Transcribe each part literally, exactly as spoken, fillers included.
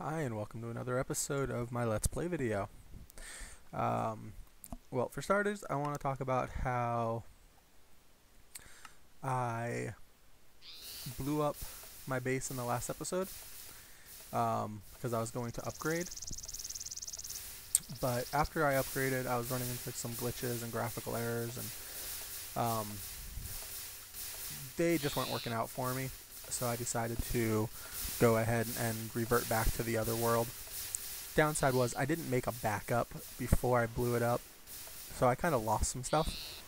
Hi, and welcome to another episode of my Let's Play video. Um, well, for starters, I want to talk about how I blew up my base in the last episode, um, because I was going to upgrade. But after I upgraded, I was running into some glitches and graphical errors, and um, they just weren't working out for me. So I decided to go ahead and revert back to the other world. Downside was I didn't make a backup before I blew it up, so I kind of lost some stuff.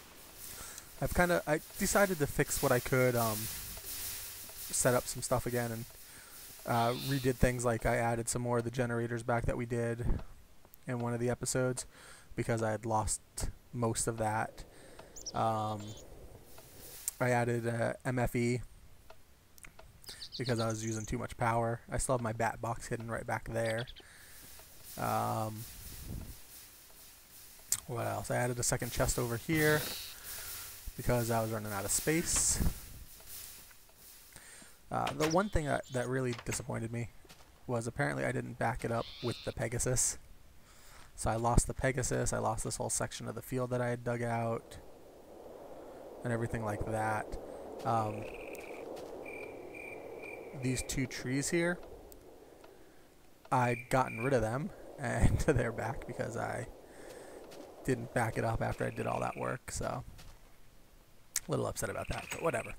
I've kind of I decided to fix what I could, um, set up some stuff again, and uh, redid things like I added some more of the generators back that we did in one of the episodes because I had lost most of that. Um, I added uh, M F E. Because I was using too much power. I still have my bat box hidden right back there. Um, what else? I added a second chest over here because I was running out of space. Uh, the one thing that, that really disappointed me was apparently I didn't back it up with the Pegasus. So I lost the Pegasus, I lost this whole section of the field that I had dug out, and everything like that. Um, These two trees here, I'd gotten rid of them, and they're back because I didn't back it up after I did all that work, so a little upset about that, but whatever.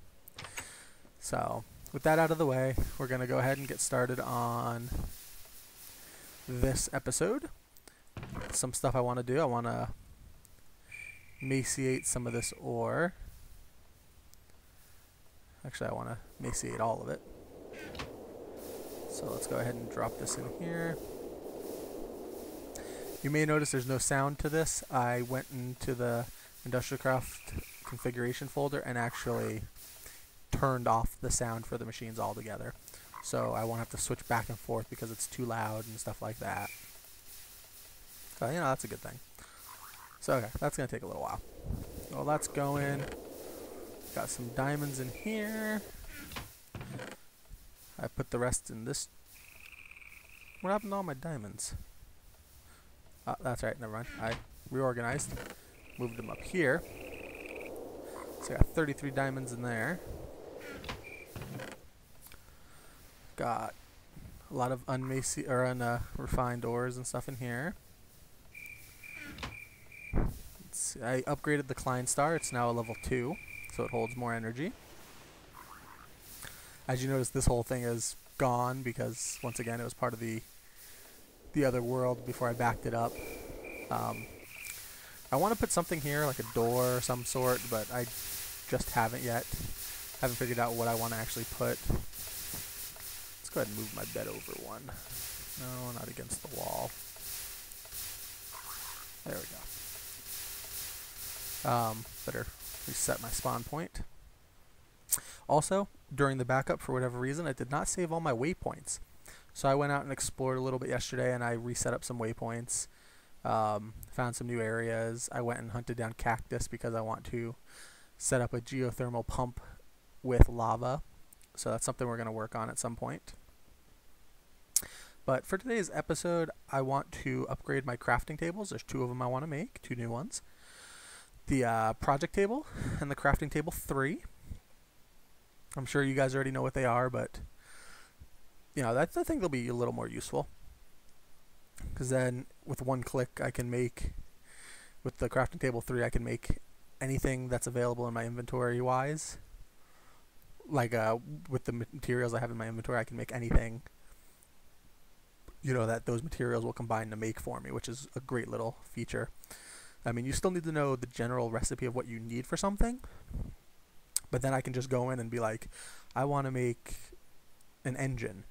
So with that out of the way, we're going to go ahead and get started on this episode. Some stuff I want to do. I want to maciate some of this ore. Actually, I want to maciate all of it. So let's go ahead and drop this in here. You may notice there's no sound to this. I went into the IndustrialCraft configuration folder and actually turned off the sound for the machines altogether. So I won't have to switch back and forth because it's too loud and stuff like that. So, you know, that's a good thing. So, okay, that's going to take a little while. Well, that's going. Got some diamonds in here. I put the rest in this. What happened to all my diamonds? Oh, that's right, never mind. I reorganized, moved them up here. So I got thirty-three diamonds in there. Got a lot of unmacy or unrefined uh, ores and stuff in here. Let's see. I upgraded the Kleinstar. It's now a level two, so it holds more energy. As you notice, this whole thing is gone because, once again, it was part of the the other world before I backed it up. Um, I want to put something here, like a door of some sort, but I just haven't yet. Haven't figured out what I want to actually put. Let's go ahead and move my bed over one. No, not against the wall. There we go. Um, better reset my spawn point. Also, during the backup, for whatever reason, I did not save all my waypoints. So I went out and explored a little bit yesterday, and I reset up some waypoints, um, found some new areas. I went and hunted down cactus because I want to set up a geothermal pump with lava. So that's something we're going to work on at some point. But for today's episode, I want to upgrade my crafting tables. There's two of them I want to make, two new ones. The uh, project table and the crafting table three. I'm sure you guys already know what they are, but you know, that's, I think they'll be a little more useful, because then with one click I can make, with the crafting table three, I can make anything that's available in my inventory wise. Like uh, with the materials I have in my inventory, I can make anything, you know, that those materials will combine to make for me, which is a great little feature. I mean, you still need to know the general recipe of what you need for something. But then I can just go in and be like, I want to make an engine.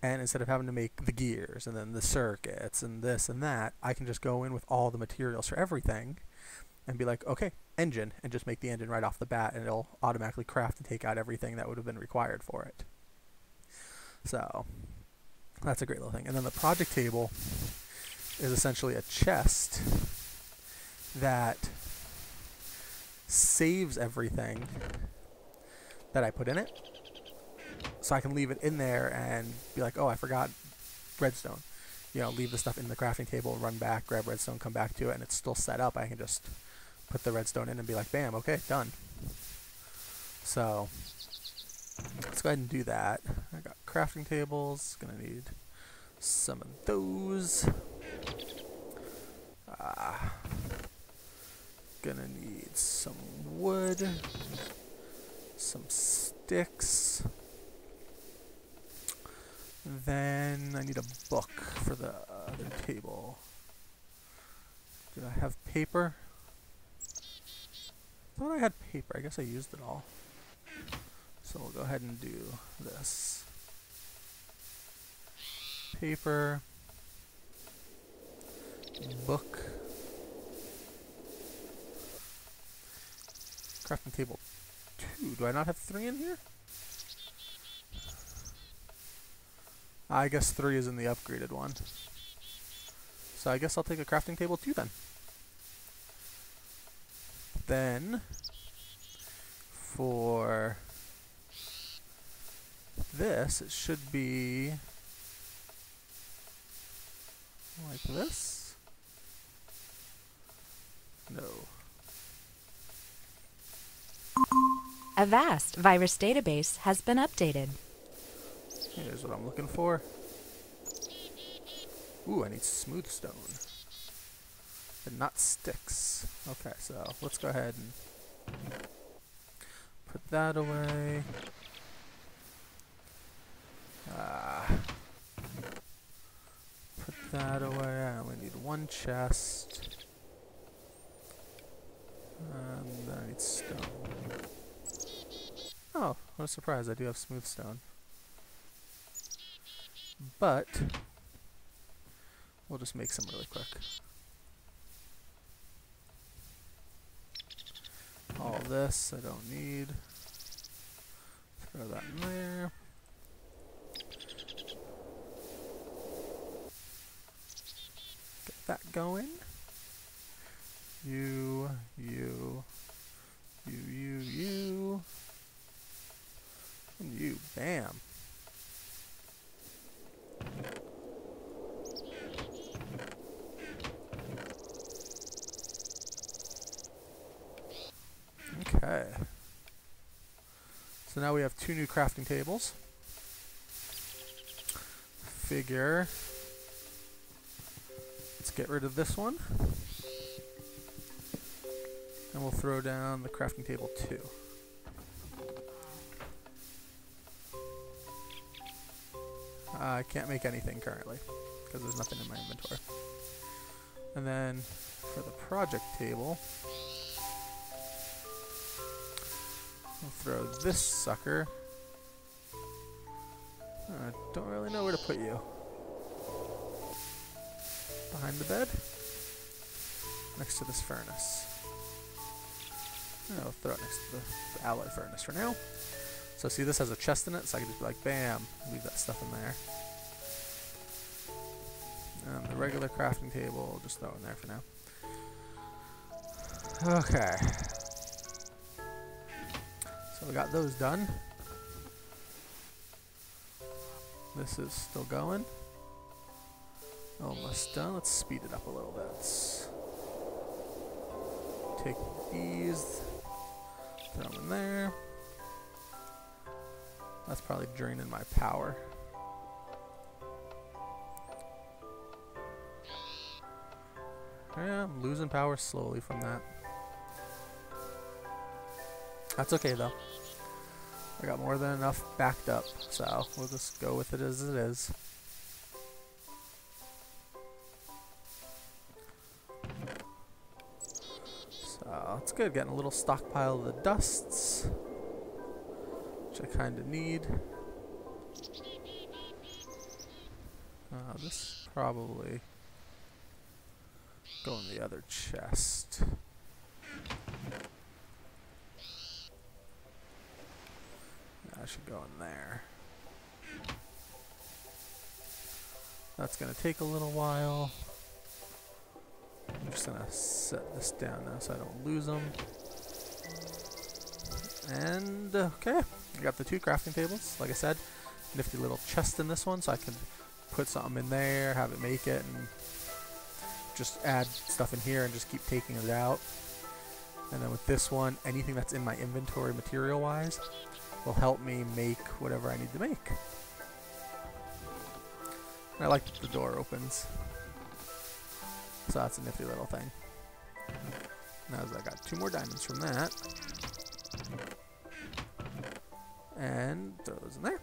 And instead of having to make the gears and then the circuits and this and that, I can just go in with all the materials for everything and be like, okay, engine, and just make the engine right off the bat, and it'll automatically craft and take out everything that would have been required for it. So that's a great little thing. And then the project table is essentially a chest that saves everything that I put in it, so I can leave it in there and be like, oh, I forgot redstone. You know, leave the stuff in the crafting table, run back, grab redstone, come back to it, and it's still set up. I can just put the redstone in and be like, bam, okay, done. So let's go ahead and do that. I got crafting tables, gonna need some of those. Ah, gonna need some wood, some sticks. Then I need a book for the other table. Do I have paper? I thought I had paper. I guess I used it all. So we'll go ahead and do this. Paper. Book. Crafting table two. Do I not have three in here? I guess three is in the upgraded one. So I guess I'll take a crafting table two then. Then, for this, it should be like this. No. A vast virus database has been updated. Here's what I'm looking for. Ooh, I need smooth stone. And not sticks. Okay, so let's go ahead and put that away. Uh, put that away. I only need one chest. And I need stone. Oh, what a surprise. I do have smooth stone. But we'll just make some really quick. All this I don't need. Throw that in there. Get that going. You, you, you, you, you, and you. Bam. Okay. So now we have two new crafting tables. Figure. Let's get rid of this one. And we'll throw down the crafting table two. I can't make anything currently because there's nothing in my inventory. And then for the project table, I'll throw this sucker. I don't really know where to put you. Behind the bed? Next to this furnace. I'll throw it next to the, the alloy furnace for now. So see, this has a chest in it, so I can just be like, bam, leave that stuff in there. And the regular crafting table, I'll just throw it in there for now. Okay. So we got those done. This is still going. Almost done. Let's speed it up a little bit. Take these, throw them in there. That's probably draining my power. Yeah, I'm losing power slowly from that. That's okay though. I got more than enough backed up, so we'll just go with it as it is. So it's good, getting a little stockpile of the dusts. I kind of need. Uh, this probably go in the other chest. That should go in there. That's gonna take a little while. I'm just gonna set this down now so I don't lose them. And okay, I got the two crafting tables, like I said. Nifty little chest in this one, so I can put something in there, have it make it, and just add stuff in here and just keep taking it out. And then with this one, anything that's in my inventory material wise will help me make whatever I need to make. And I like that the door opens, so that's a nifty little thing. Now I got two more diamonds from that, and throw those in there.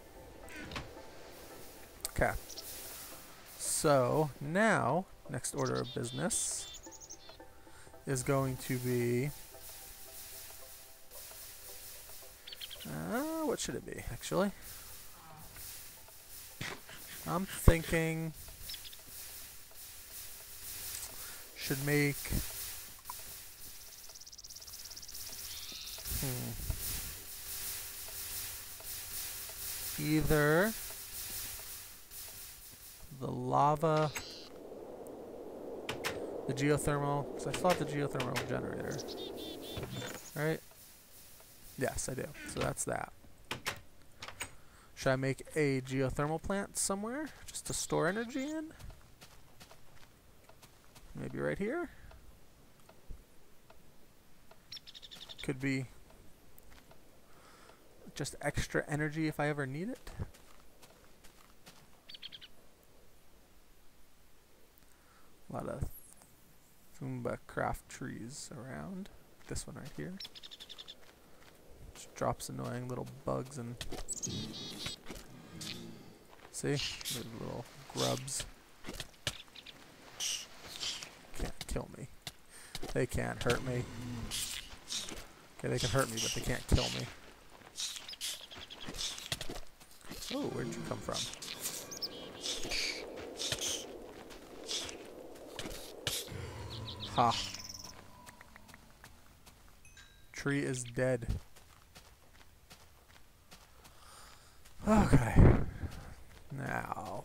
Okay, so now next order of business is going to be, uh, what should it be actually? I'm thinking should make, hmm, either the lava, the geothermal, because I still have the geothermal generator, right? Yes, I do. So that's that. Should I make a geothermal plant somewhere just to store energy in? Maybe right here? Could be just extra energy if I ever need it. A lot of Fumba craft trees around. This one right here. Just drops annoying little bugs and... See? There's little grubs. Can't kill me. They can't hurt me. Okay, they can hurt me, but they can't kill me. Oh, where'd you come from? Ha. Tree is dead. Okay. Now.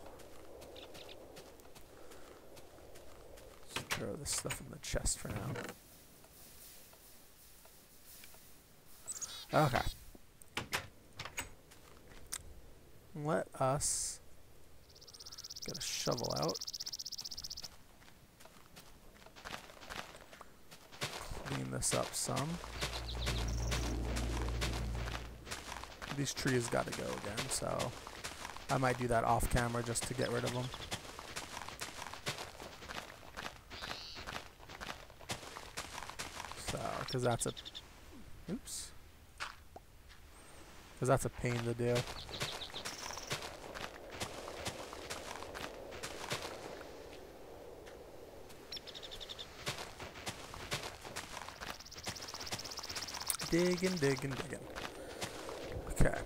Let's throw this stuff in the chest for now. Okay. Let us get a shovel out. Clean this up some. These trees gotta go again, so I might do that off camera just to get rid of them. So, because that's a, oops, because that's a pain to do. Digging, digging, digging. Okay.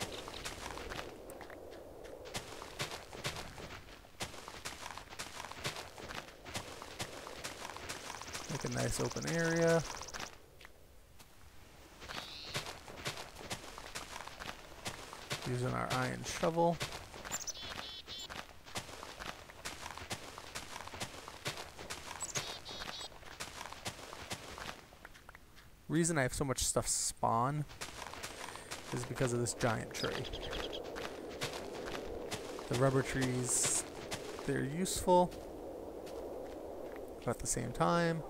Make a nice open area. Using our iron shovel. Reason I have so much stuff spawn is because of this giant tree. The rubber trees, they're useful, but at the same time,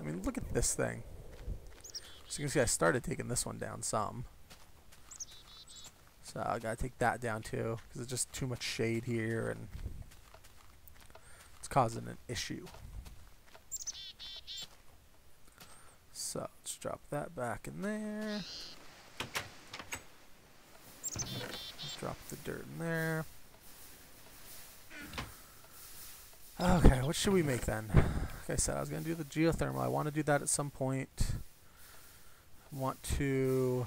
I mean, look at this thing. So you can see I started taking this one down some. So I gotta take that down too, because there's just too much shade here and it's causing an issue. So let's drop that back in there. Drop the dirt in there. Okay, what should we make then? Like I said, I was going to do the geothermal. I want to do that at some point. I want to...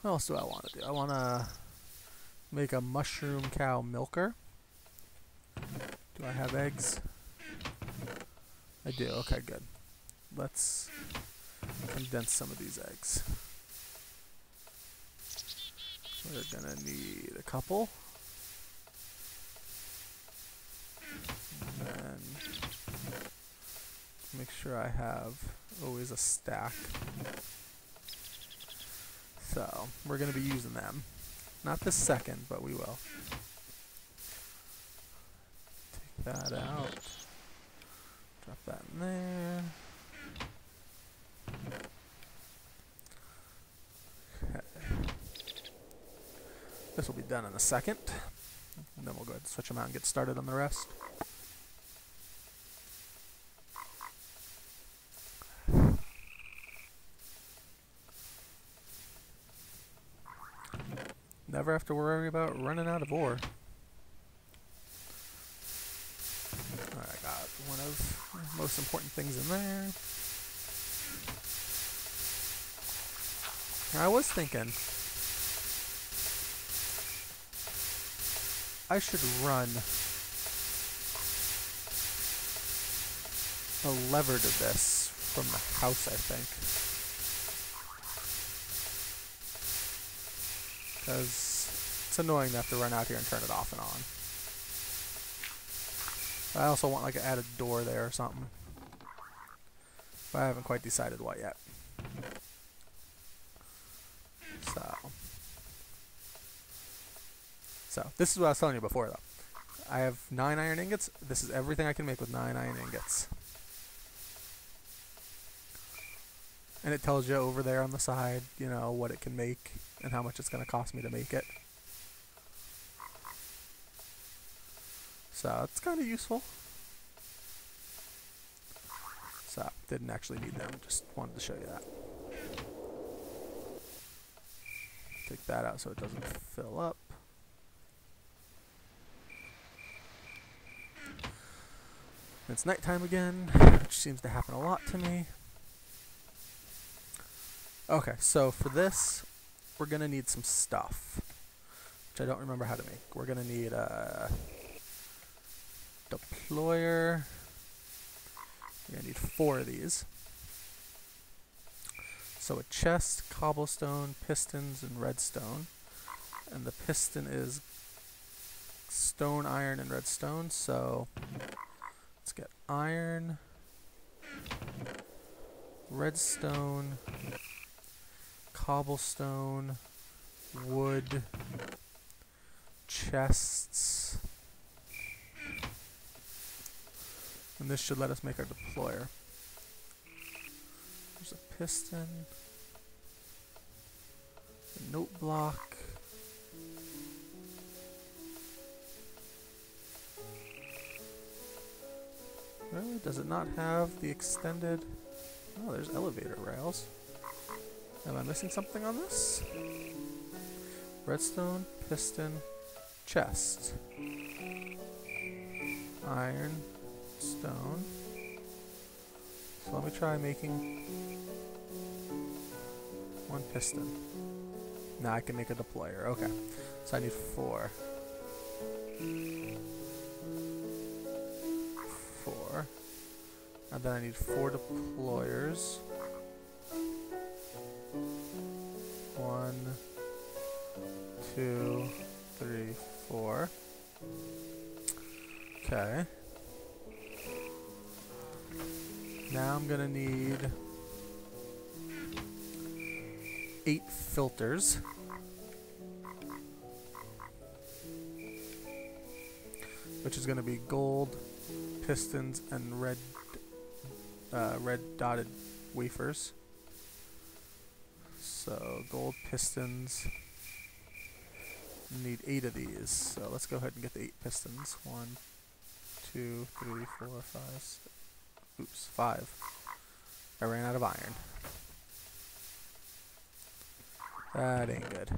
What else do I want to do? I want to make a mushroom cow milker. Do I have eggs? I do, okay, good. Let's condense some of these eggs. We're gonna need a couple. And then make sure I have always a stack. So, we're gonna be using them. Not the second, but we will. Take that out. Drop that in there. Okay. This will be done in a second. And then we'll go ahead and switch them out and get started on the rest. Never have to worry about running out of ore. Alright, I got one of the most important things in there. I was thinking I should run a lever to this from the house, I think. Because it's annoying to have to run out here and turn it off and on. I also want like an added door there or something. But I haven't quite decided what yet. So. So, this is what I was telling you before though. I have nine iron ingots. This is everything I can make with nine iron ingots. And it tells you over there on the side, you know, what it can make and how much it's going to cost me to make it. So it's kind of useful. So didn't actually need them, just wanted to show you that. Take that out so it doesn't fill up. It's nighttime again, which seems to happen a lot to me. Okay, so for this, we're going to need some stuff, which I don't remember how to make. We're going to need a deployer. We're going to need four of these. So a chest, cobblestone, pistons, and redstone. And the piston is stone, iron, and redstone. So let's get iron, redstone, cobblestone, wood, chests, and this should let us make our deployer. There's a piston, a note block, really, does it not have the extended, oh, there's elevator rails. Am I missing something on this? Redstone, piston, chest, iron, stone. So let me try making one piston. Now I can make a deployer. Okay. So I need four. Four. And then I need four deployers. One, two, three, four. Okay. Now I'm gonna need eight filters. Which is gonna be gold, pistons, and red uh, red dotted wafers. So gold pistons, need eight of these. So let's go ahead and get the eight pistons. One, two, three, four, five, six. Oops, five. I ran out of iron. That ain't good.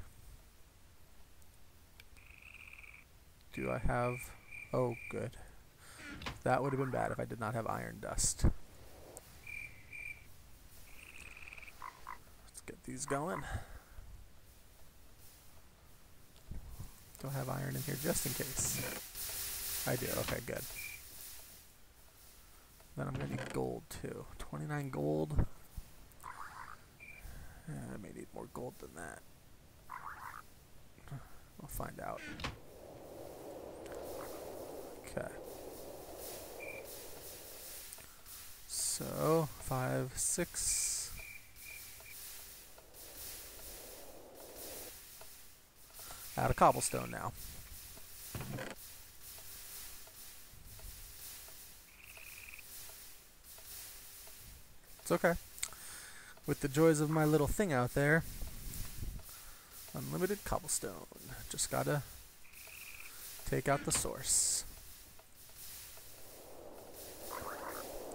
Do I have, oh good. That would have been bad if I did not have iron dust. Get these going. Do I have iron in here just in case? I do, okay, good. Then I'm gonna need gold too. twenty-nine gold. Yeah, I may need more gold than that. We'll find out. Okay. So, five, six, out of cobblestone now. It's okay. With the joys of my little thing out there, unlimited cobblestone. Just gotta take out the source.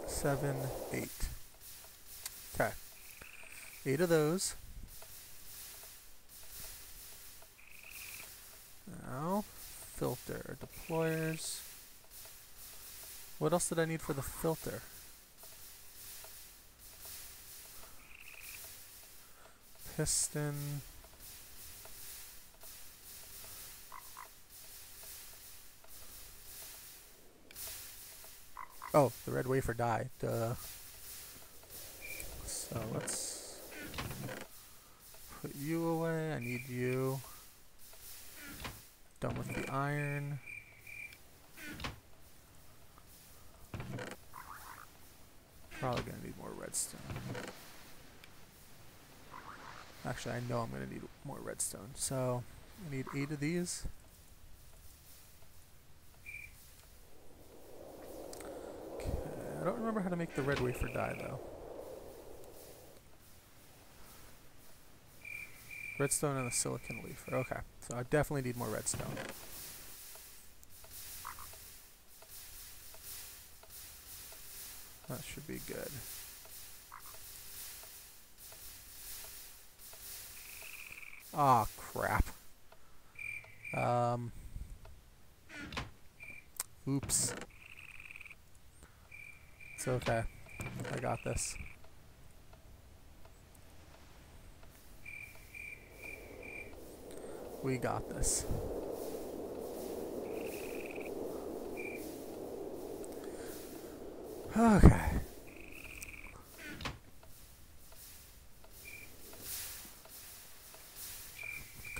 Seven, eight. Okay. Eight of those. Now, filter, deployers. What else did I need for the filter? Piston. Oh, the red wafer died. Duh. So let's put you away. I need you. Done with the iron. Probably gonna need more redstone. Actually, I know I'm gonna need more redstone. So I need eight of these. I don't remember how to make the red wafer die, though. Redstone and a silicon leaf. Okay, so I definitely need more redstone. That should be good. Ah, oh, crap. Um. Oops. It's okay. I got this. We got this. Okay.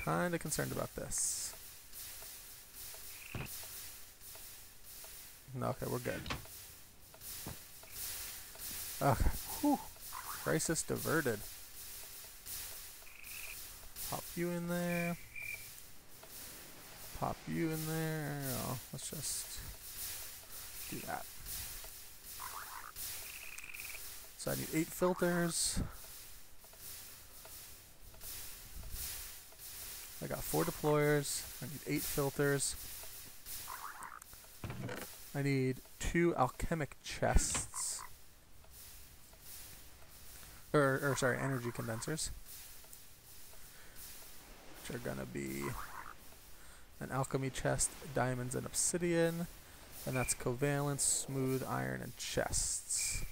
Kinda concerned about this. Okay, we're good. Okay. Whew. Crisis diverted. Pop you in there. Pop you in there. Oh, let's just do that. So I need eight filters. I got four deployers. I need eight filters. I need two alchemic chests. Or, or sorry, energy condensers, which are gonna be an alchemy chest, diamonds and obsidian, and that's covalent, smooth, iron, and chests.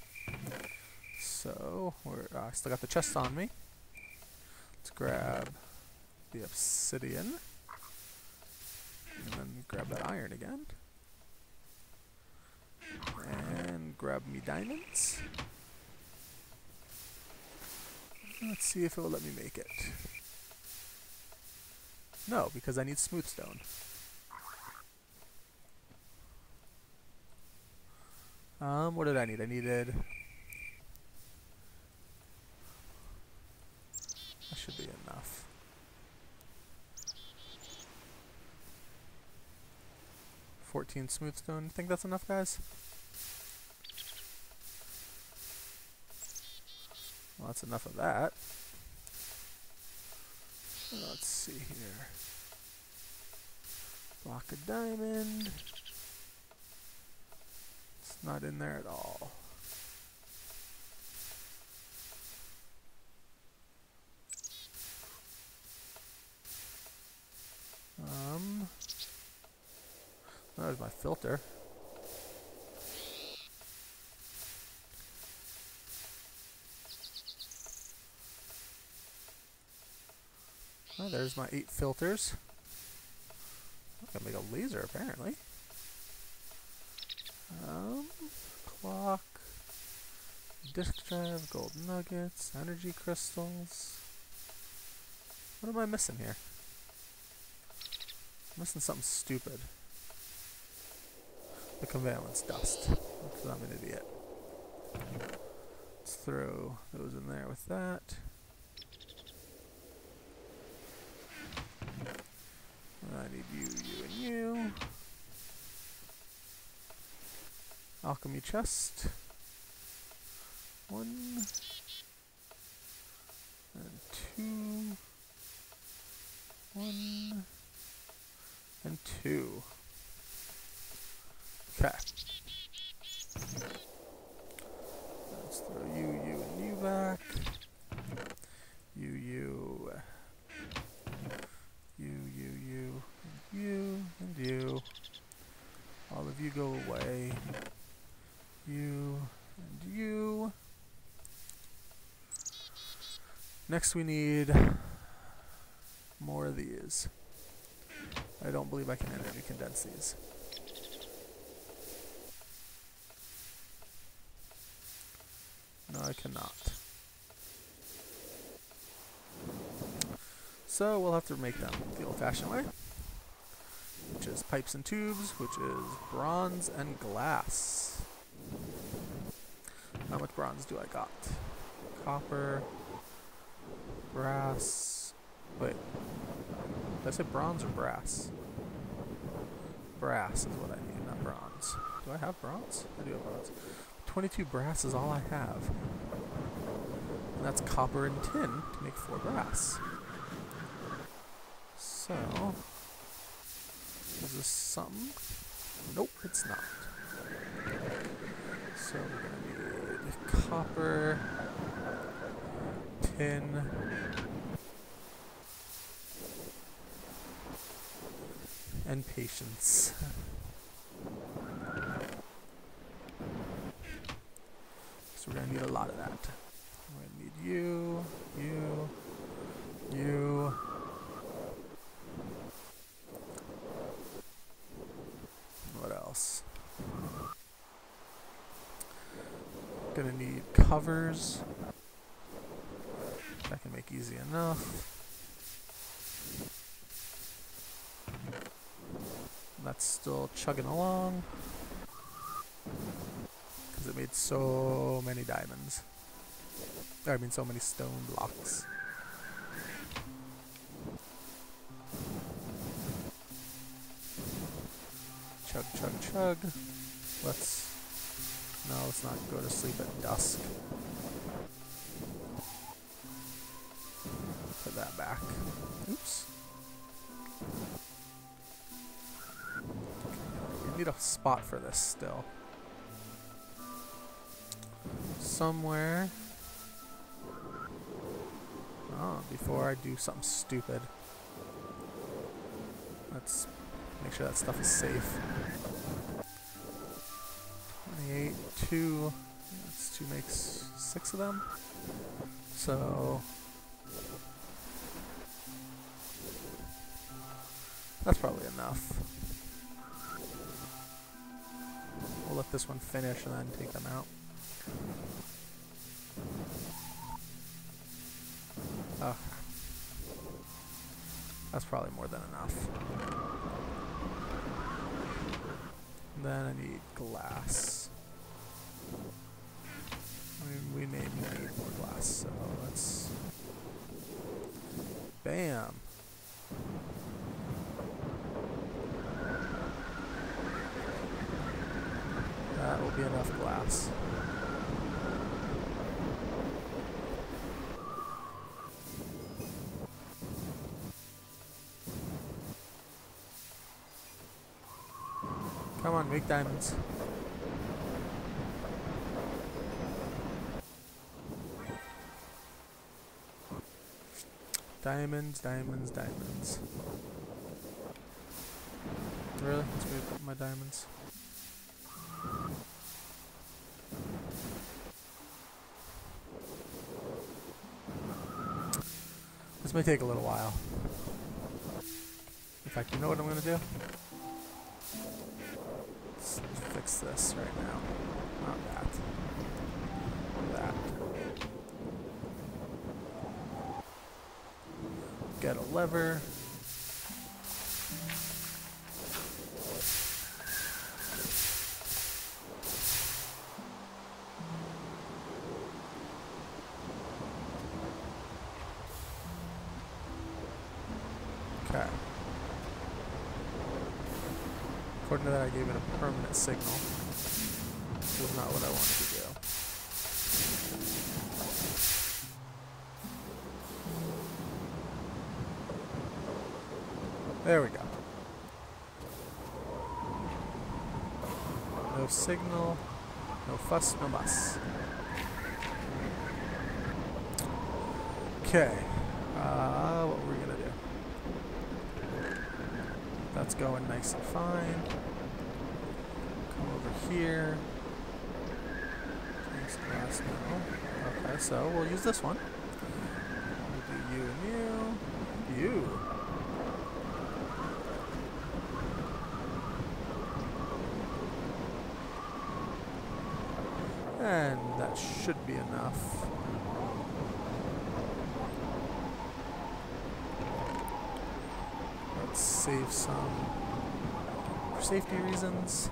So we're uh, still got the chests on me. Let's grab the obsidian, and then grab that iron again, and grab me diamonds. Let's see if it will let me make it. No, because I need smooth stone. Um, what did I need? I needed... That should be enough. fourteen smooth stone. You think that's enough, guys? Well, that's enough of that. Let's see here. Block of diamond. It's not in there at all. Um. There's my filter. Oh, there's my eight filters. I'm gonna make a laser apparently. Um, clock, disk drive, gold nuggets, energy crystals. What am I missing here? I'm missing something stupid. The covalence dust. Because I'm an idiot. Let's throw those in there with that. I need you, you, and you. Alchemy chest. One. And two. One. And two. Okay. Let's throw you, you, and you back. You, you. You, you, you, and you, and you. All of you go away. You, and you. Next we need more of these. I don't believe I can energy condense these. No, I cannot. So we'll have to make them the old-fashioned way, which is pipes and tubes, which is bronze and glass. How much bronze do I got? Copper, brass. Wait, did I say bronze or brass? Brass is what I need, not bronze. Do I have bronze? I do have bronze. twenty-two brass is all I have, and that's copper and tin to make four brass. So, is this something? Nope, it's not. So we're gonna need copper, tin, and patience. So we're gonna need a lot of that. We're gonna need you, you, you. Gonna need covers. I can make easy enough. That's still chugging along because it made so many diamonds. I mean, so many stone blocks. Chug, chug, chug. Let's... No, let's not go to sleep at dusk. Put that back. Oops. We need a spot for this still. Somewhere. Oh, before I do something stupid. Let's make sure that stuff is safe. Eight, two, that's two makes six of them. So that's probably enough. We'll let this one finish and then take them out. Uh, that's probably more than enough. And then I need glass. We may need more glass, so let's... Bam! That will be enough glass. Come on, make diamonds. Diamonds, diamonds, diamonds. Really? That's where I put my diamonds. This may take a little while. In fact, you know what I'm gonna do? Let's fix this right now. Not that. That. Get a lever. Okay. According to that, I gave it a permanent signal, which is not what I wanted to do. There we go. No signal, no fuss, no muss. Okay, uh, what were we gonna do? That's going nice and fine. Come over here. Nice glass now. Okay, so we'll use this one. We'll do you and you, you. And that should be enough. Save some for safety reasons.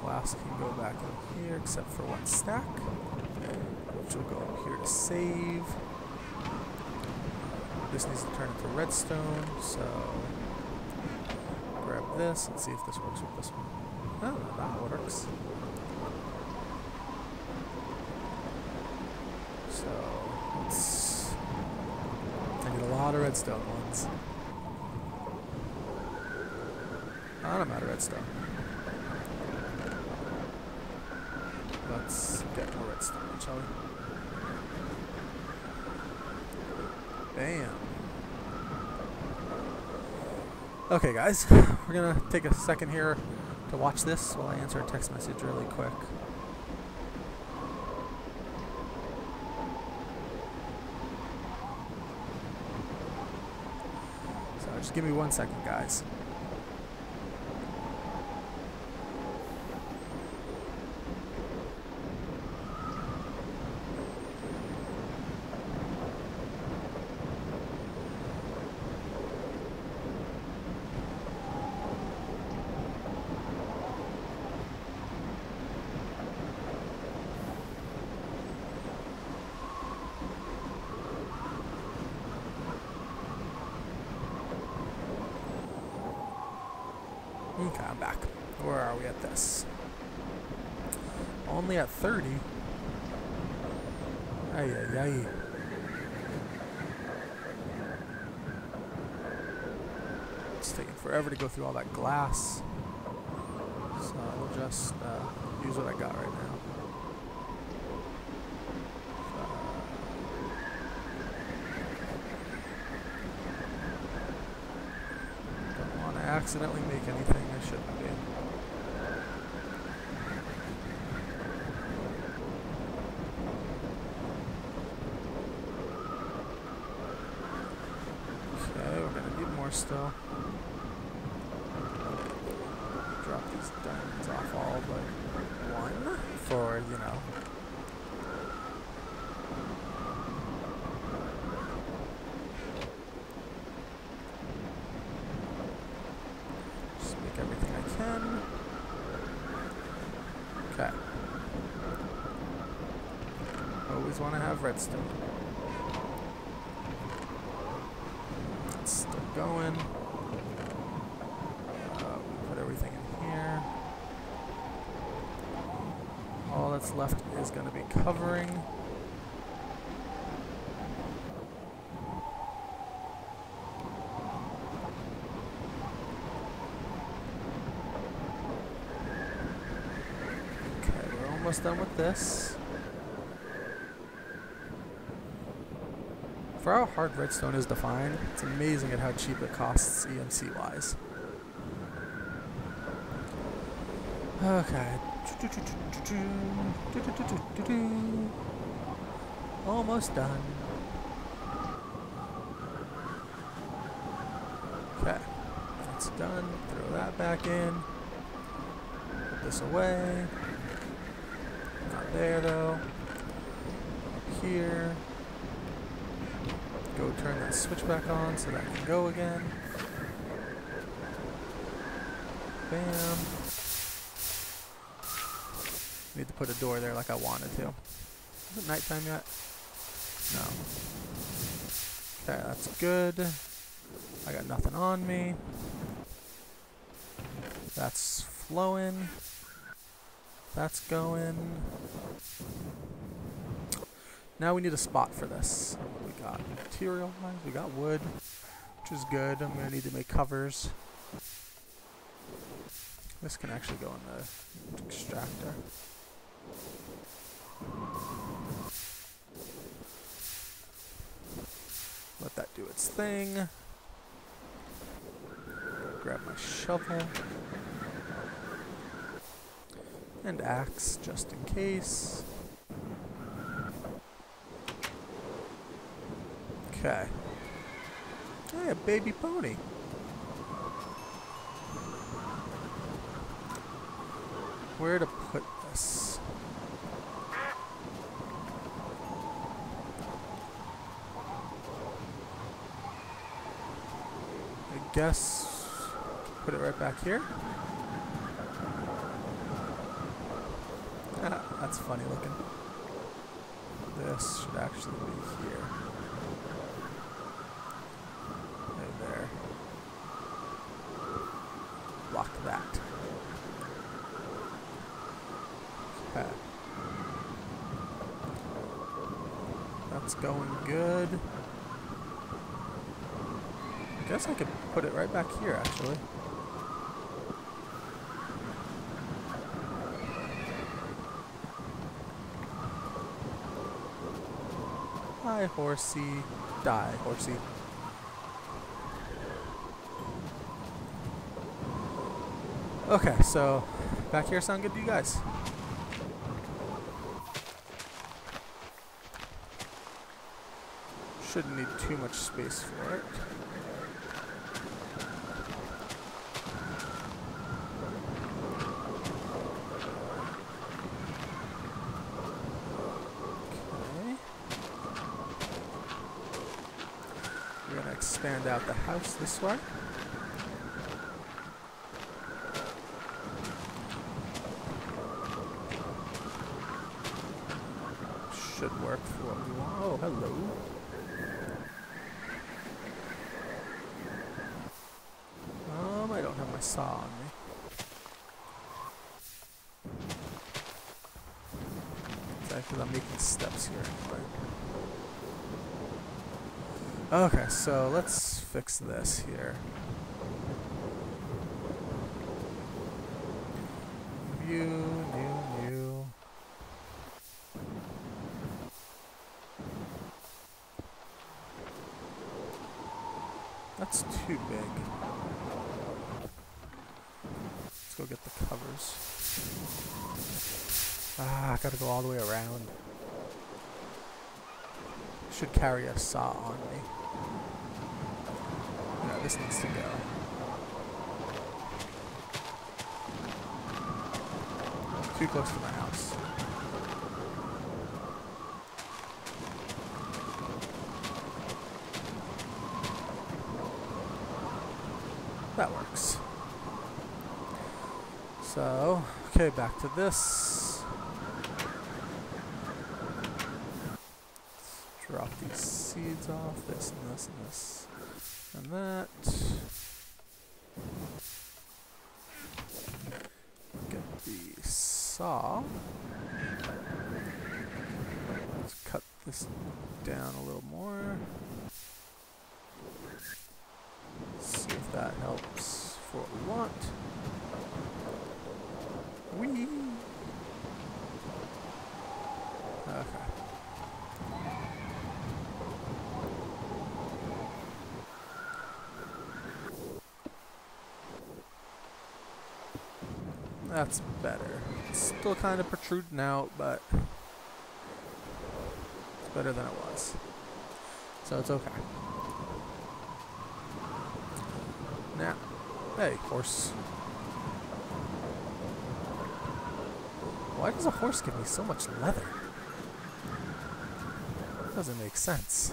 Glass can go back up here except for one stack, which will go up here to save. This needs to turn into redstone, so grab this and see if this works with this one. No, that works. So let's a lot of redstone ones. Not a matter of redstone. Let's get more redstone, shall we? Bam. Okay, guys, we're gonna take a second here to watch this while I answer a text message really quick. Just give me one second, guys. Okay, I'm back. Where are we at this? Only at thirty? Ay, ay, ay. It's taking forever to go through all that glass. So we'll just uh, use what I got right now. Accidentally make anything I shouldn't be. Okay, we're gonna need more still. Drop these diamonds off all but one for, you know. Want to have redstone. That's still going. Uh, we put everything in here. All that's left is going to be covering. Okay, we're almost done with this. For how hard redstone is to find, it's amazing at how cheap it costs E M C wise. Okay. Almost done. Okay. That's done. Throw that back in. Put this away. Not there though. Up here. Go turn that switch back on so that can go again. Bam. Need to put a door there like I wanted to. Is it nighttime yet? No. Okay, that's good. I I got nothing on me. That's flowing. That's going. Now we need a spot for this. We got material, we got wood, which is good. I'm gonna need to make covers. This can actually go in the extractor. Let that do its thing. Grab my shovel. And axe, just in case. Okay. Hey, a baby pony. Where to put this? I guess put it right back here. That's funny looking. This should actually be here. Right there. Block that. Okay. That's going good. I guess I could put it right back here actually. Die, horsey. Die, horsey. Okay, so back here sound good to you guys? Shouldn't need too much space for it. Expand out the house this way. Should work for what we want. Oh, hello. Um, I don't have my saw on me. It's actually, I'm making steps here anyway. Okay, so let's fix this here. New, new, new. That's too big. Let's go get the covers. Ah, I gotta go all the way around. Should carry a saw on me. This needs to go. Too close to my house. That works. So, okay, back to this. Let's drop these seeds off, this and this and this. And that. Get the saw. Let's cut this down a little more. See if that helps for what we want. Whee! Okay. That's better. It's still kind of protruding out, but it's better than it was. So it's okay. Now, hey, horse. Why does a horse give me so much leather? Doesn't make sense.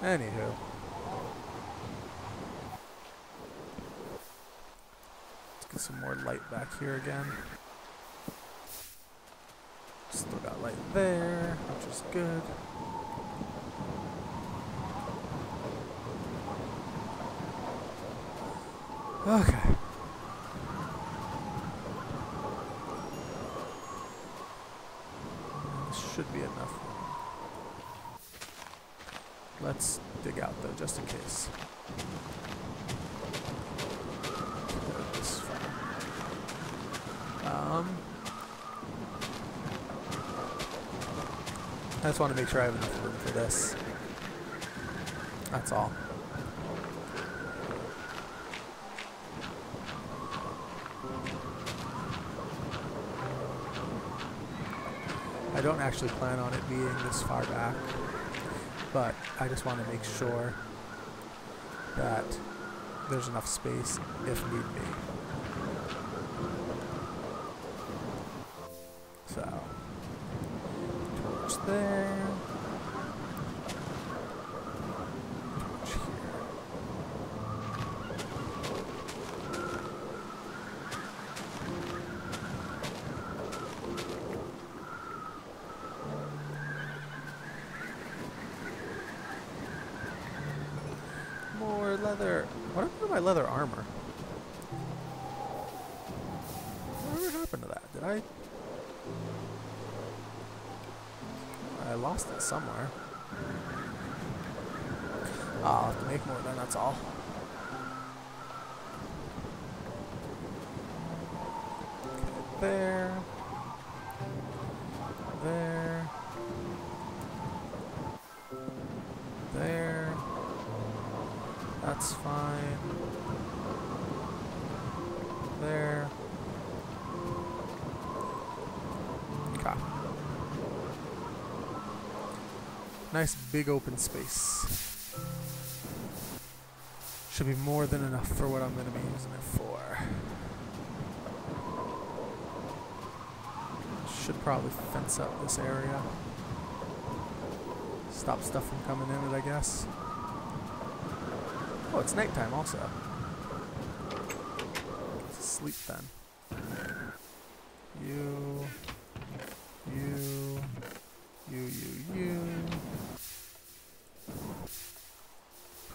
Anywho. Get some more light back here again. Still got light there, which is good. Okay. This should be enough. Let's dig out though, just in case. Um, I just want to make sure I have enough room for this. That's all. I don't actually plan on it being this far back, but I just want to make sure that there's enough space if need be. There. Torch here. More leather. What happened to my leather armor? What happened to that? Did I? I lost it somewhere. Oh, I'll have to make more then, that's all. Okay, there. There. There. That's fine. There. Okay. Nice big open space. Should be more than enough for what I'm going to be using it for. Should probably fence up this area. Stop stuff from coming in it, I guess. Oh, it's nighttime also. Let's sleep then. You. You. You, you, you.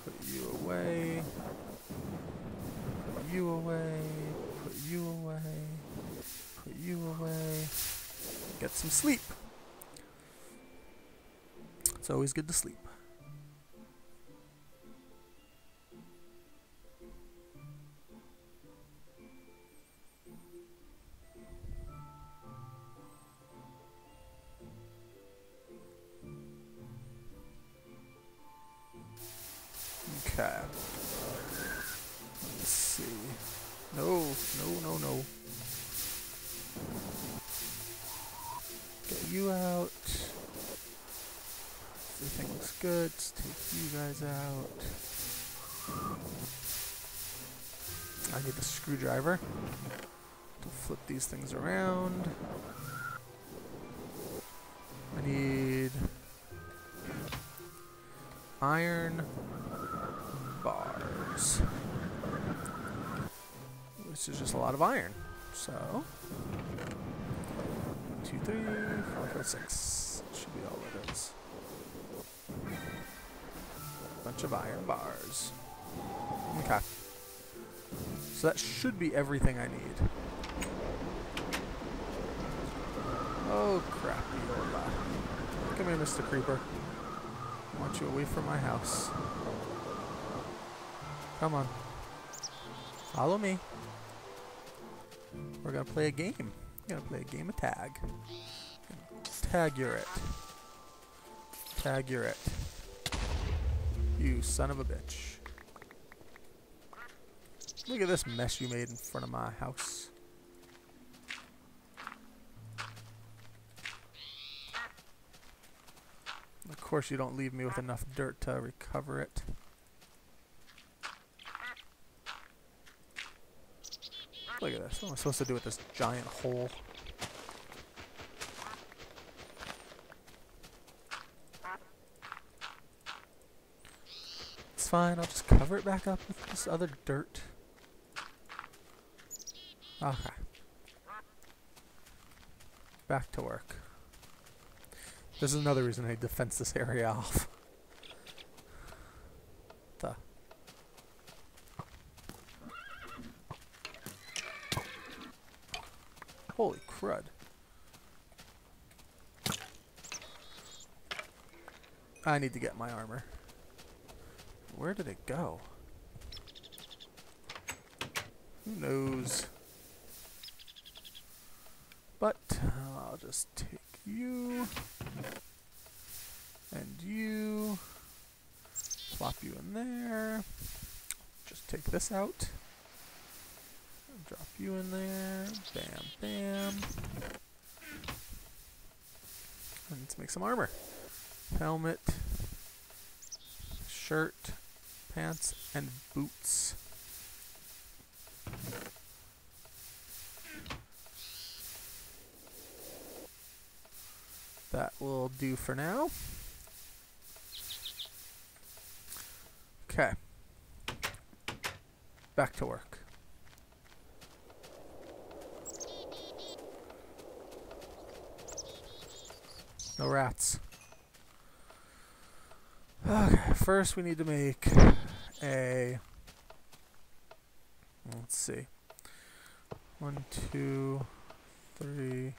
Put you away. Put you away. Put you away. Put you away. Get some sleep. It's always good to sleep. Okay. Let's see. No, no, no, no. Get you out. Everything looks good. Let's take you guys out. I need the screwdriver to flip these things around. I need iron. Bars. This is just a lot of iron. So, one, two, three, four, five, six. Should be all it is. Bunch of iron bars. Okay. So that should be everything I need. Oh, crappy Ola. Come here, Mister Creeper. I want you away from my house. Come on. Follow me. We're gonna play a game. We're gonna play a game of tag. Tag you're it. Tag you're it. You son of a bitch. Look at this mess you made in front of my house. Of course you don't leave me with enough dirt to recover it. Look at this. What am I supposed to do with this giant hole? It's fine. I'll just cover it back up with this other dirt. Okay. Back to work. This is another reason I need to fence this area off. Duh. Holy crud. I need to get my armor. Where did it go? Who knows? But I'll just take you and you, plop you in there, just take this out, drop you in there, bam, bam, and let's make some armor. Helmet, shirt, pants, and boots. That will do for now. Okay. Back to work. No rats. Okay, first we need to make a, let's see, one, two, three,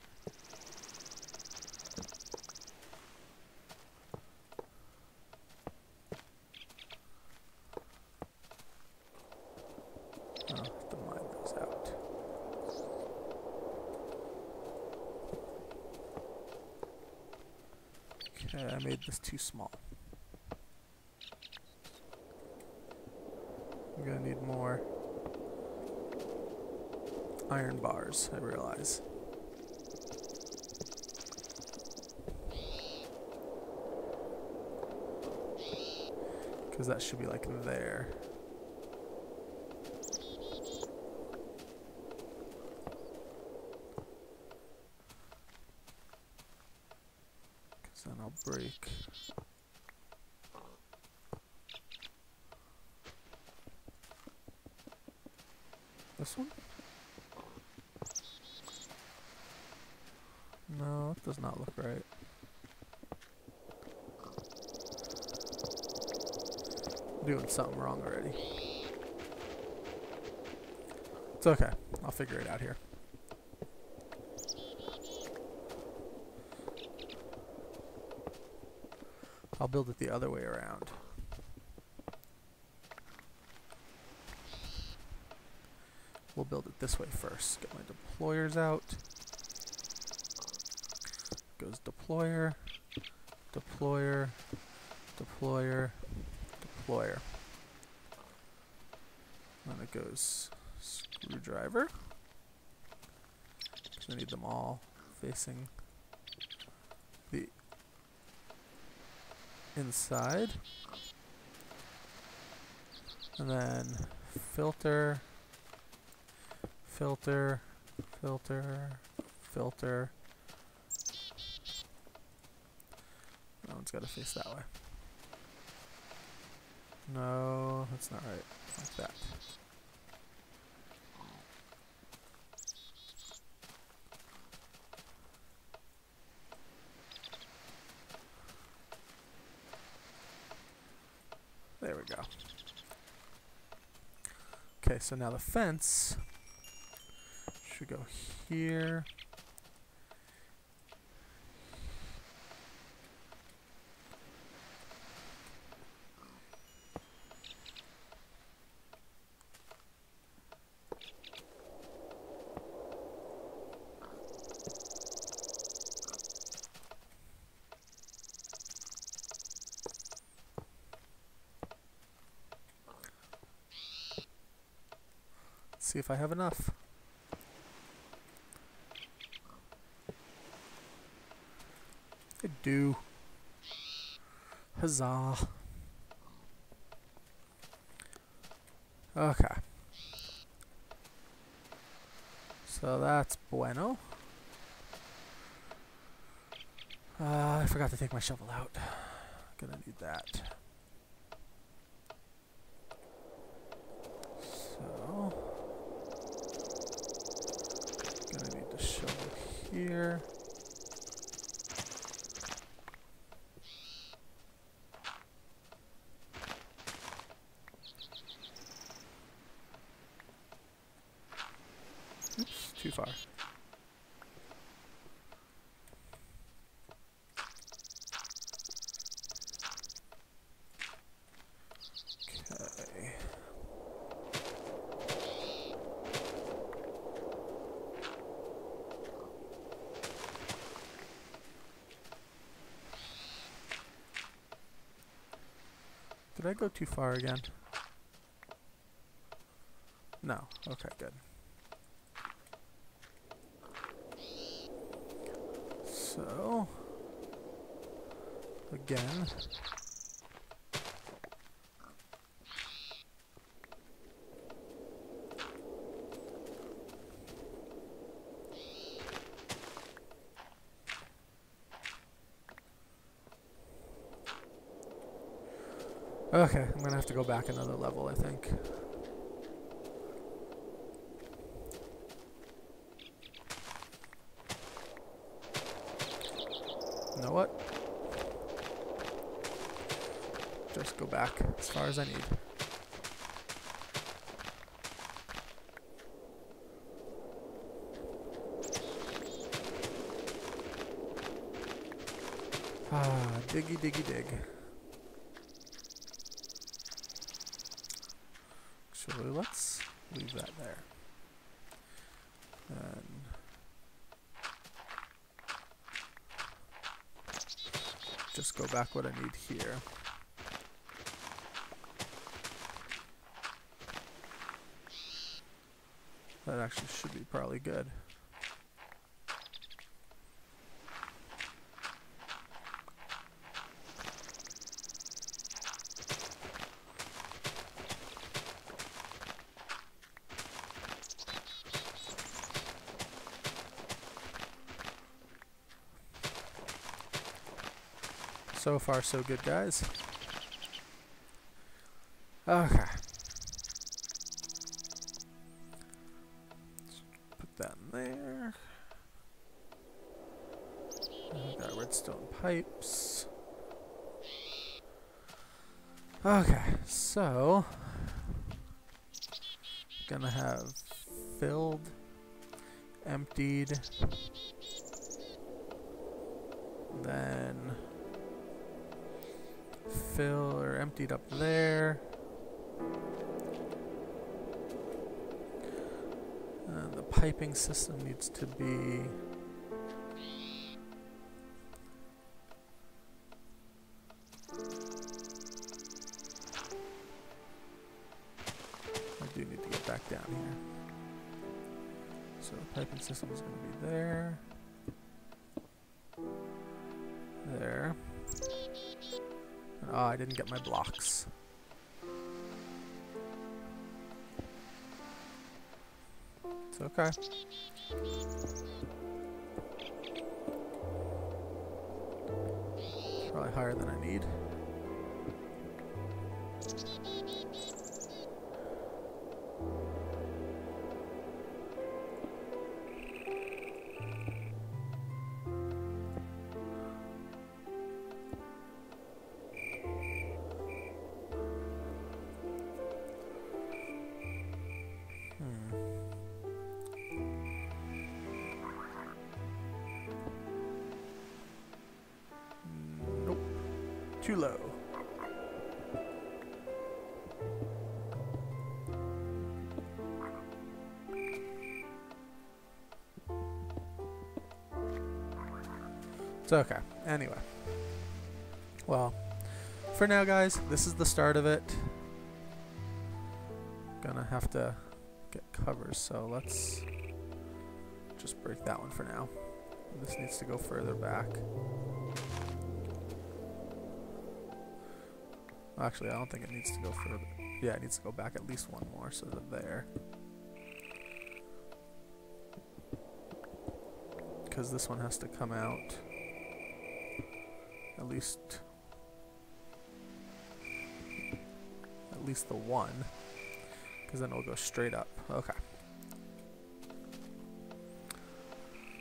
I made this too small. I'm gonna need more iron bars, I realize. Because that should be like there. Then I'll break. This one? No, it does not look right. I'm doing something wrong already. It's okay. I'll figure it out here. I'll build it the other way around. We'll build it this way first. Get my deployers out. Goes deployer, deployer, deployer, deployer. Then it goes screwdriver. Because I need them all facing the inside, and then filter, filter, filter, filter. That one's got to face that way. No, that's not right. Like that. There we go. Okay, so now the fence should go here, see if I have enough. I do. Huzzah. Okay. So that's bueno. Uh, I forgot to take my shovel out. Gonna need that. So... I need to shovel here. Oops, too far. Did I go too far again? No. Okay, good. So, again. Okay, I'm going to have to go back another level, I think. You know what? Just go back as far as I need. Ah, diggy diggy dig. Actually, let's leave that there. And just go back what I need here. That actually should be probably good. So far, so good, guys. Okay. Let's put that in there. I've got redstone pipes. Okay, so gonna have filled, emptied, then fill or emptied up there, and the piping system needs to be I do need to get back down here, so the piping system is going to be there there Oh, I didn't get my blocks. It's okay. Probably higher than I need. Too low. It's okay. Anyway. Well, for now, guys, this is the start of it. Gonna have to get covers, so let's just break that one for now. This needs to go further back. Actually, I don't think it needs to go further. Yeah, it needs to go back at least one more, so that there. Because this one has to come out at least at least the one, because then it'll go straight up. Okay.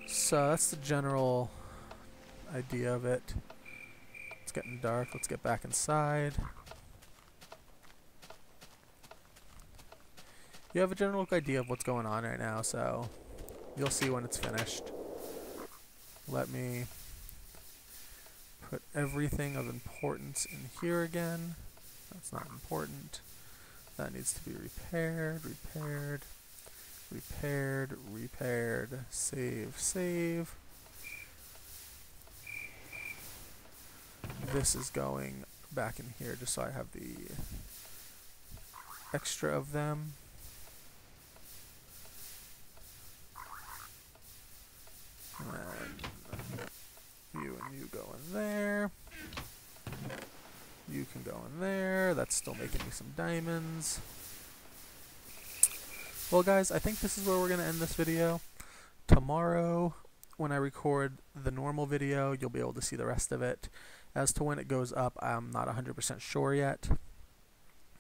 So that's the general idea of it. It's getting dark. Let's get back inside. You have a general idea of what's going on right now, so you'll see when it's finished. Let me put everything of importance in here again. That's not important. That needs to be repaired, repaired, repaired, repaired, save, save. This is going back in here just so I have the extra of them. And you and you go in there. You can go in there. That's still making me some diamonds. Well, guys, I think this is where we're going to end this video. Tomorrow, when I record the normal video, you'll be able to see the rest of it. As to when it goes up, I'm not one hundred percent sure yet.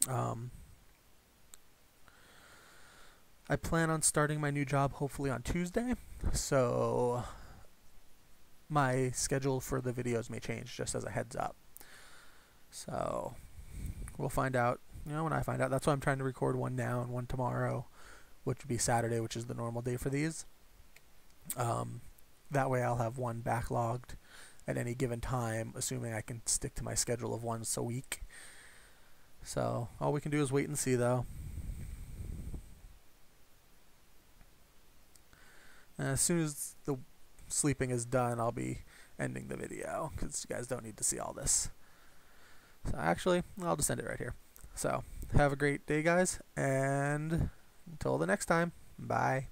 Um, I plan on starting my new job hopefully on Tuesday, so my schedule for the videos may change, just as a heads up. So we'll find out, you know, when I find out. That's why I'm trying to record one now and one tomorrow, which would be Saturday, which is the normal day for these. Um, that way I'll have one backlogged at any given time, assuming I can stick to my schedule of once a week. So all we can do is wait and see, though. And as soon as the sleeping is done, I'll be ending the video, because you guys don't need to see all this. So actually, I'll just end it right here. So have a great day, guys, and until the next time, bye.